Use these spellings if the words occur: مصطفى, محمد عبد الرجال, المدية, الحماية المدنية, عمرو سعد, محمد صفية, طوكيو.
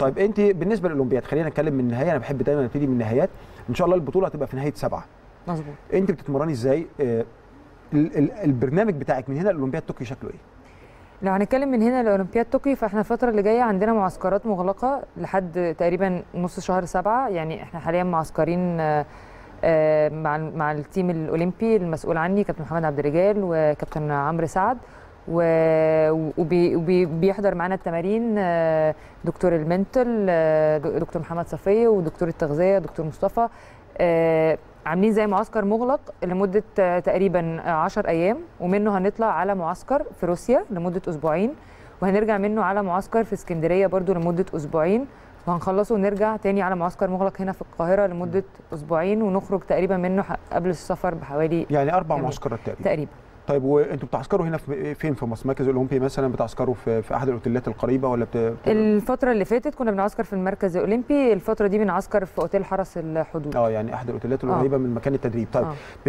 طيب انت بالنسبه للاولمبياد، خلينا نتكلم من النهايه، انا بحب دايما ابتدي من النهايات. ان شاء الله البطوله هتبقى في نهايه 7. مظبوط. انت بتتمرني ازاي؟ البرنامج بتاعك من هنا لاولمبياد طوكيو شكله ايه؟ لو هنتكلم من هنا لاولمبياد طوكيو، فاحنا الفتره اللي جايه عندنا معسكرات مغلقه لحد تقريبا نص شهر 7. يعني احنا حاليا معسكرين مع التيم الاولمبي المسؤول عني كابتن محمد عبد الرجال وكابتن عمرو سعد، وبيحضر معانا التمارين دكتور المنتل، دكتور محمد صفية، ودكتور التغذية دكتور مصطفى. عاملين زي معسكر مغلق لمدة تقريبا 10 أيام، ومنه هنطلع على معسكر في روسيا لمدة أسبوعين، وهنرجع منه على معسكر في اسكندرية برضو لمدة أسبوعين، وهنخلصه ونرجع تاني على معسكر مغلق هنا في القاهرة لمدة أسبوعين، ونخرج تقريبا منه قبل السفر بحوالي يعني 4 معسكرات تقريبا. طيب وانتوا بتعسكروا هنا فين في مصر؟ مركز الاولمبي مثلا بتعسكروا في احد الاوتيلات القريبه ولا الفتره اللي فاتت كنا بنعسكر في المركز الاولمبي، الفتره دي بنعسكر في اوتيل حرس الحدود. يعني احد الاوتيلات القريبه من مكان التدريب. طيب